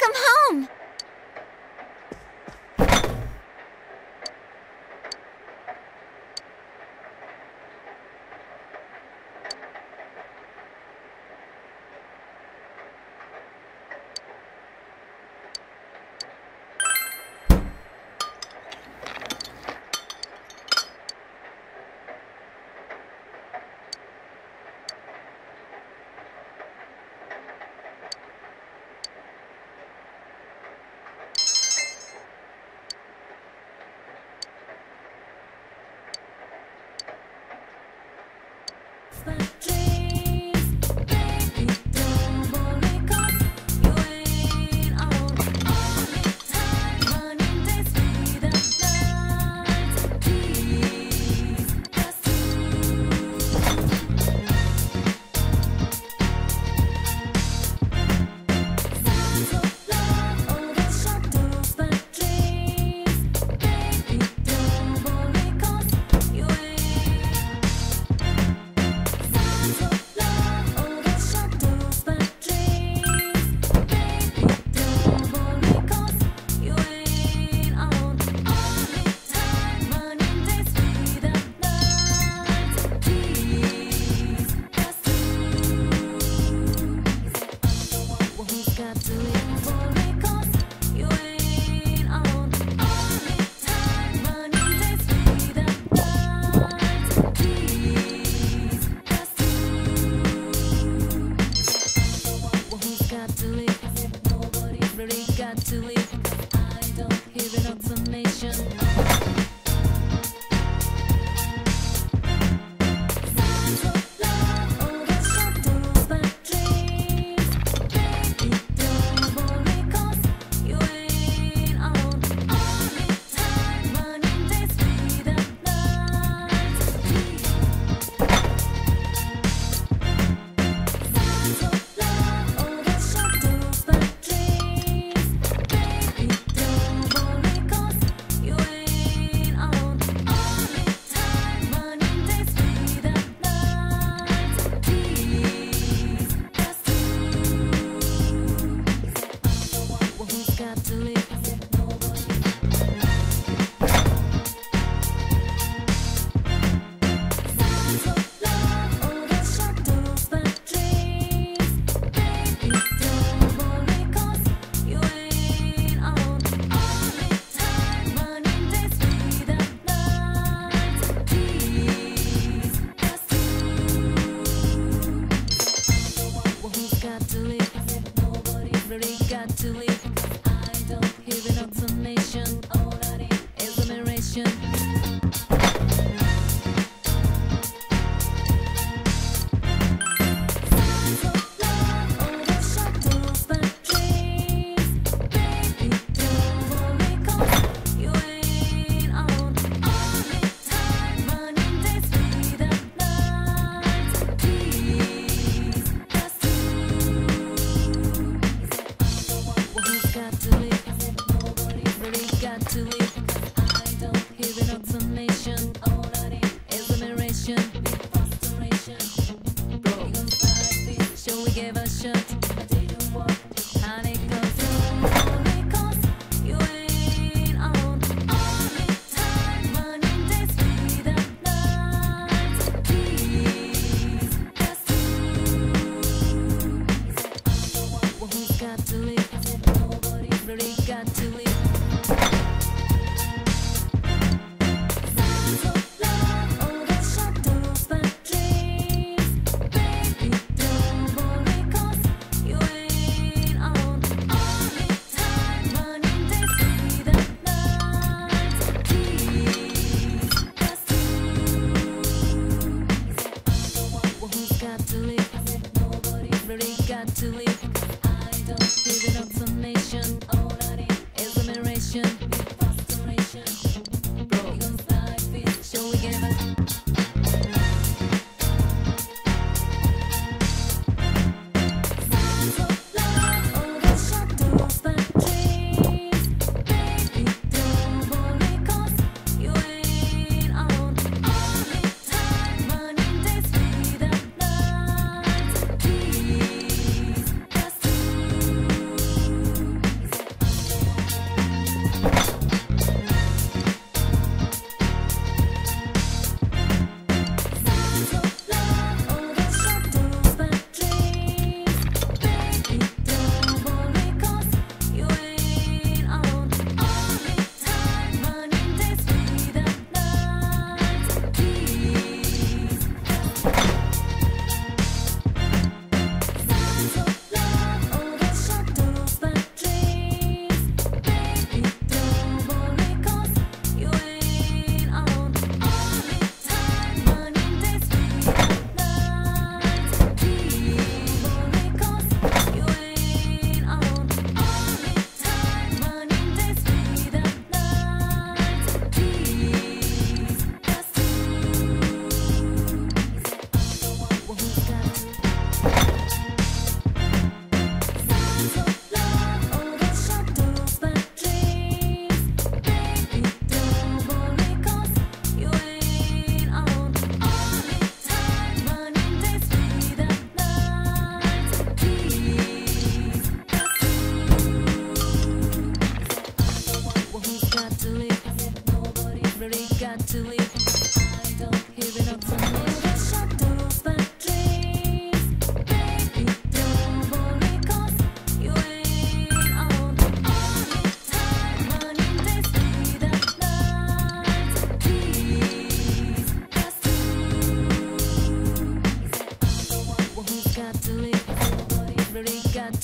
Welcome home!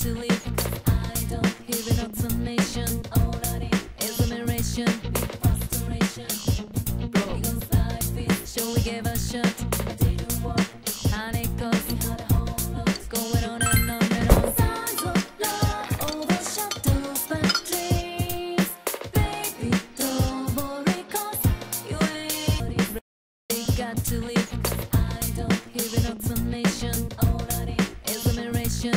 silly, I don't hear an automation. All I need is a narration, frustration. Broken side feet, shall we give a shot? They don't want honey, cause we had a whole lot going on and on and on. Signs of love overshadows my dreams. Baby, don't worry, cause you ain't ready. Got to leave, cause I don't hear an automation. All I need is a narration.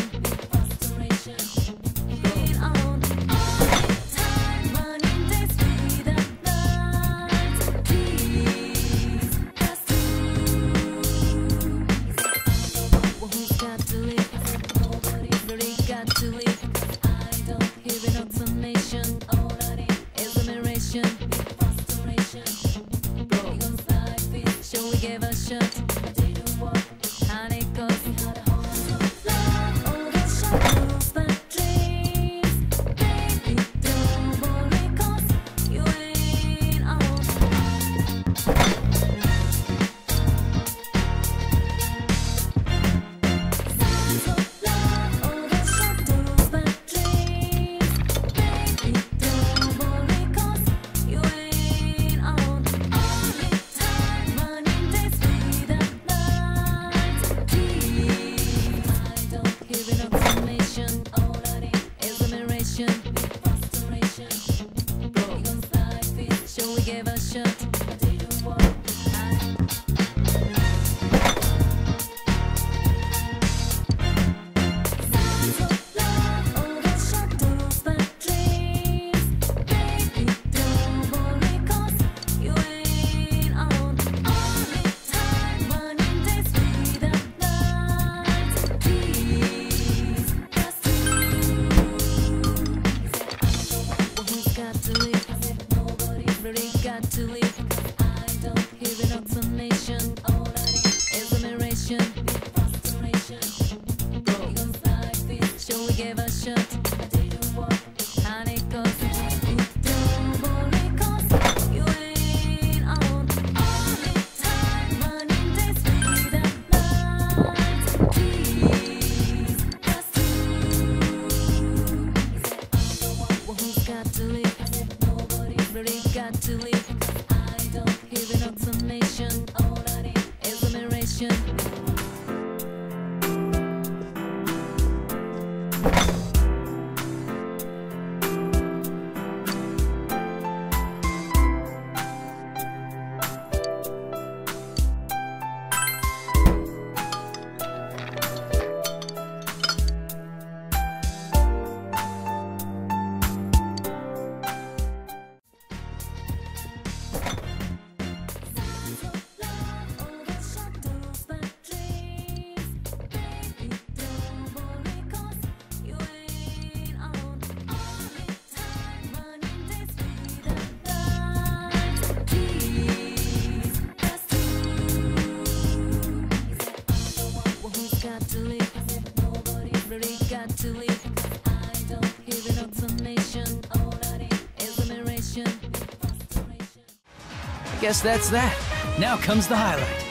I guess that's that. Now comes the highlight.